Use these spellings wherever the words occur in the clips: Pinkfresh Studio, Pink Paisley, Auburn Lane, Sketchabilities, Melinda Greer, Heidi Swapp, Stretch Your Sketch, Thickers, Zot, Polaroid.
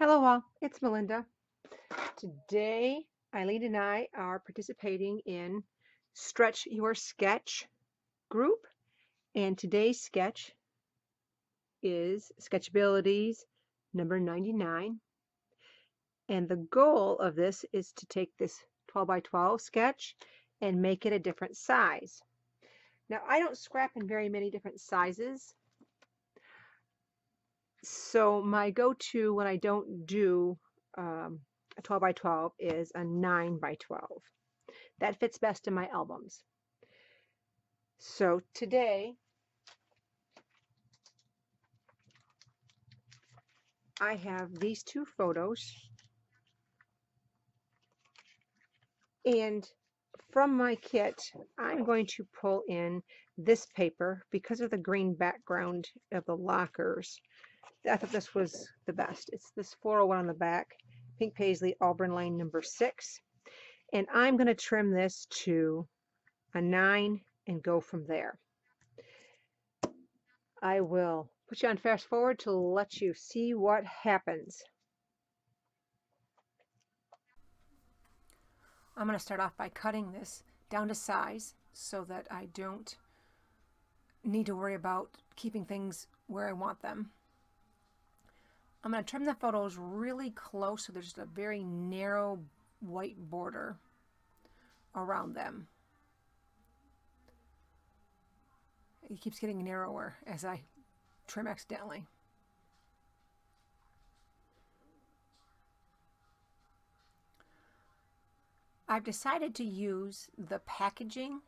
Hello all, it's Melinda. Today, Eileen and I are participating in Stretch Your Sketch group, and today's sketch is Sketchabilities number 99. And the goal of this is to take this 12 by 12 sketch and make it a different size. Now, I don't scrap in very many different sizes. So my go-to when I don't do a 12 by 12 is a 9 by 12. That fits best in my albums. So today I have these two photos, and from my kit I'm going to pull in this paper because of the green background of the lockers. I thought this was the best. It's this floral one on the back, Pink Paisley, Auburn Lane, number 6. And I'm going to trim this to a 9 and go from there. I will put you on fast forward to let you see what happens. I'm going to start off by cutting this down to size so that I don't need to worry about keeping things where I want them. I'm going to trim the photos really close so there's just a very narrow white border around them. It keeps getting narrower as I trim accidentally. I've decided to use the packaging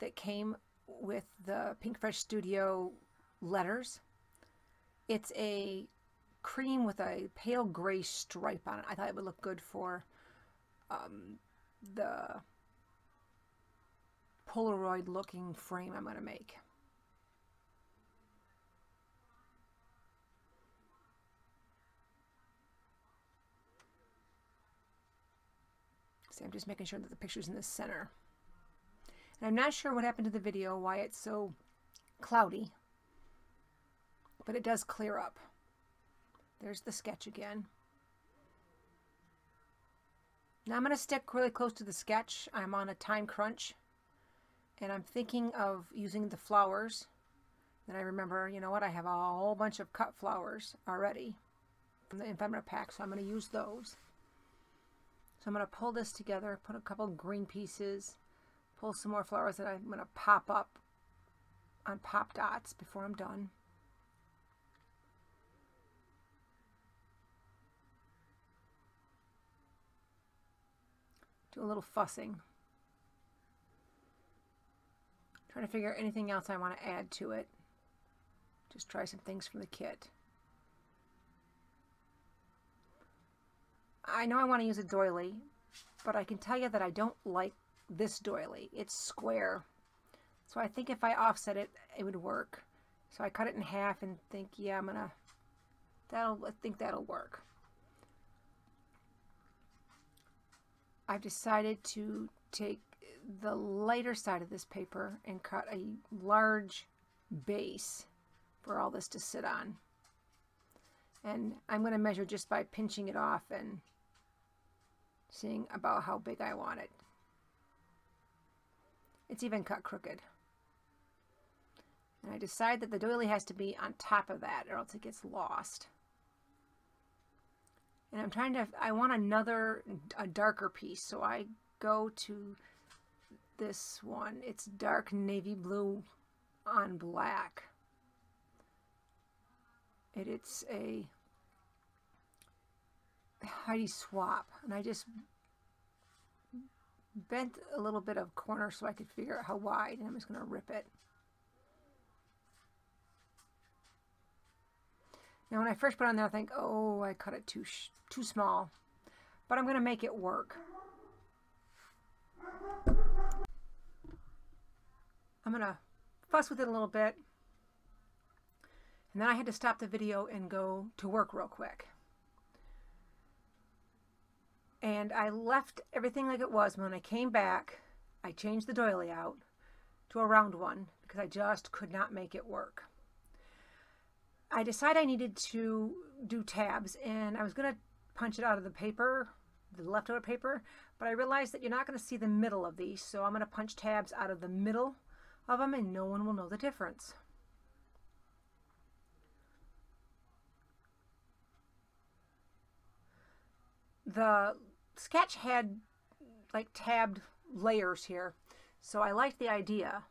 that came with the Pinkfresh Studio letters. It's a cream with a pale gray stripe on it. I thought it would look good for the Polaroid looking frame I'm going to make. See, I'm just making sure that the picture's in the center. And I'm not sure what happened to the video, why it's so cloudy, but it does clear up. There's the sketch again. Now I'm going to stick really close to the sketch. I'm on a time crunch, and I'm thinking of using the flowers. Then I remember, you know what, I have a whole bunch of cut flowers already from the ephemera pack, so I'm going to use those. So I'm going to pull this together, put a couple green pieces, pull some more flowers that I'm going to pop up on pop dots before I'm done. Do a little fussing. Trying to figure out anything else I want to add to it. Just try some things from the kit. I know I want to use a doily, but I can tell you that I don't like this doily. It's square. So I think if I offset it, it would work. So I cut it in half and think, yeah, I think that'll work. I've decided to take the lighter side of this paper and cut a large base for all this to sit on. And I'm going to measure just by pinching it off and seeing about how big I want it. It's even cut crooked. And I decide that the doily has to be on top of that or else it gets lost. And I'm trying to, I want a darker piece. So I go to this one. It's dark navy blue on black. And it's a Heidi Swapp. And I just bent a little bit of corner so I could figure out how wide. And I'm just going to rip it. Now, when I first put it on there, I think, oh, I cut it too small, but I'm going to make it work. I'm going to fuss with it a little bit, and then I had to stop the video and go to work real quick. And I left everything like it was. When I came back, I changed the doily out to a round one because I just could not make it work. I decided I needed to do tabs, and I was going to punch it out of the paper, the leftover paper, but I realized that you're not going to see the middle of these, so I'm going to punch tabs out of the middle of them and no one will know the difference. The sketch had like tabbed layers here, so I liked the idea.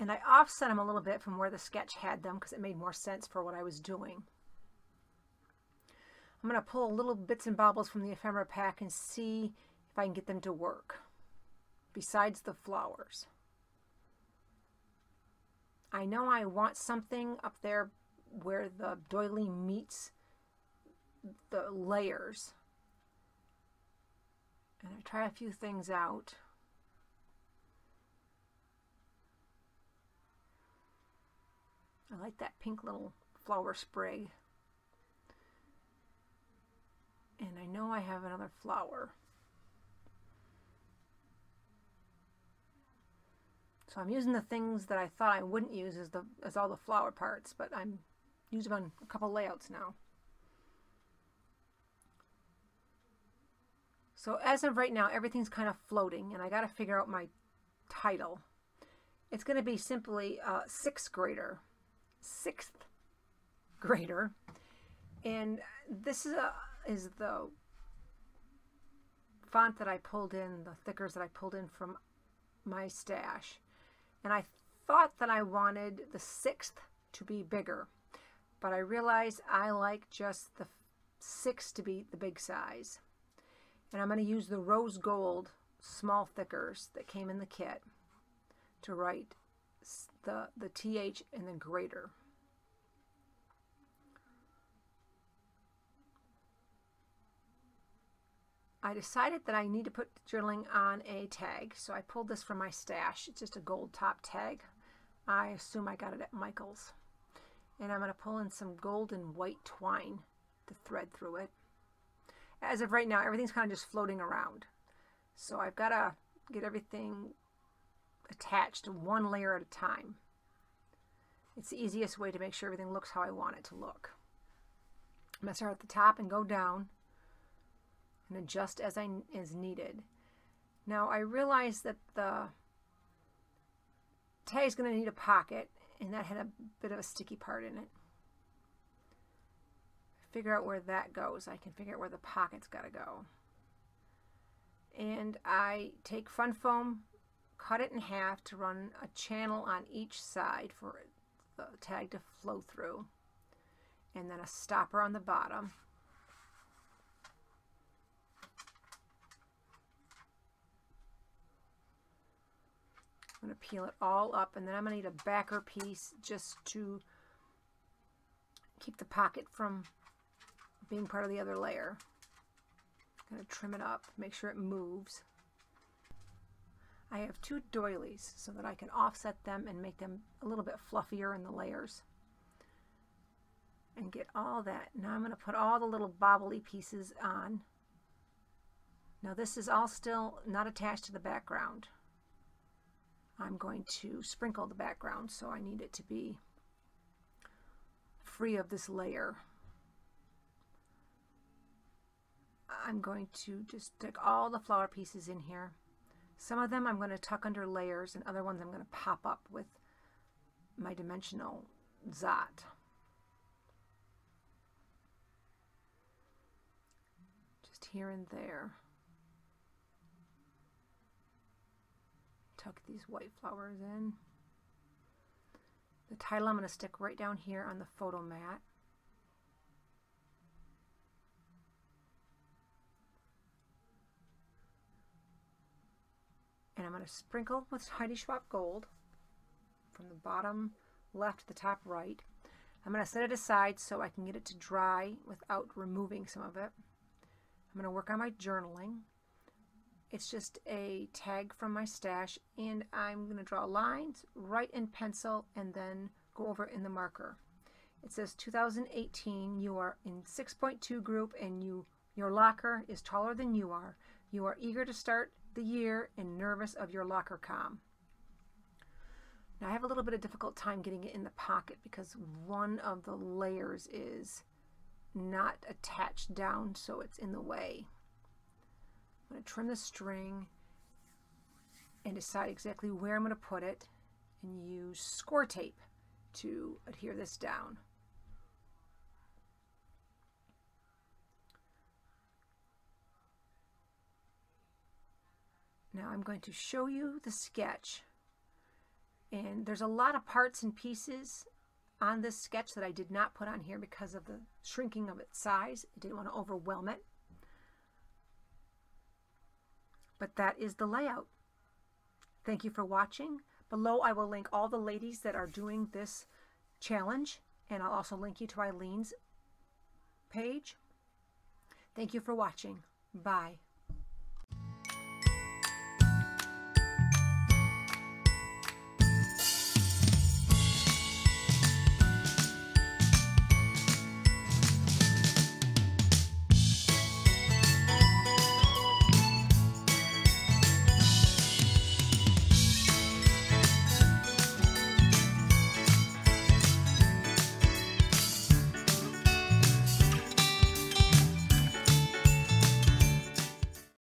And I offset them a little bit from where the sketch had them because it made more sense for what I was doing. I'm going to pull little bits and bobbles from the ephemera pack and see if I can get them to work, besides the flowers. I know I want something up there where the doily meets the layers. And I try a few things out. I like that pink little flower sprig. And I know I have another flower. So I'm using the things that I thought I wouldn't use as all the flower parts, but I'm using them on a couple layouts now. So as of right now, everything's kind of floating, and I got to figure out my title. It's going to be simply sixth grader, and this is the font that I pulled in, the thickers that I pulled in from my stash, and I thought that I wanted the sixth to be bigger, but I realized I like just the six to be the big size, and I'm going to use the rose gold small thickers that came in the kit to write the TH and the greater. I decided that I need to put journaling on a tag, so I pulled this from my stash. It's just a gold top tag. I assume I got it at Michael's. And I'm going to pull in some gold and white twine to thread through it. As of right now, everything's kind of just floating around. So I've got to get everything attached to one layer at a time. It's the easiest way to make sure everything looks how I want it to look. I'm going to start at the top and go down and adjust as needed. Now I realized that the tag is going to need a pocket, and that had a bit of a sticky part in it. Figure out where that goes. I can figure out where the pocket's got to go. And I take fun foam, cut it in half to run a channel on each side for the tag to flow through, and then a stopper on the bottom. I'm going to peel it all up, and then I'm going to need a backer piece just to keep the pocket from being part of the other layer. I'm going to trim it up, make sure it moves. I have two doilies so that I can offset them and make them a little bit fluffier in the layers and get all that. Now I'm going to put all the little bobbly pieces on. Now this is all still not attached to the background. I'm going to sprinkle the background, so I need it to be free of this layer. I'm going to just stick all the flower pieces in here. Some of them I'm going to tuck under layers, and other ones I'm going to pop up with my dimensional Zot. Just here and there. Tuck these white flowers in. The title I'm going to stick right down here on the photo mat. And I'm going to sprinkle with Heidi Swapp gold from the bottom left to the top right. I'm going to set it aside so I can get it to dry without removing some of it. I'm going to work on my journaling. It's just a tag from my stash, and I'm going to draw lines, write in pencil, and then go over it in the marker. It says 2018, you are in 6.2 group, and your locker is taller than you are. You are eager to start the year and nervous of your locker calm. Now I have a little bit of difficult time getting it in the pocket because one of the layers is not attached down, so it's in the way. I'm going to trim the string and decide exactly where I'm going to put it and use score tape to adhere this down. Now I'm going to show you the sketch, and there's a lot of parts and pieces on this sketch that I did not put on here because of the shrinking of its size. I didn't want to overwhelm it, but that is the layout. Thank you for watching. Below I will link all the ladies that are doing this challenge, and I'll also link you to Eileen's page. Thank you for watching. Bye.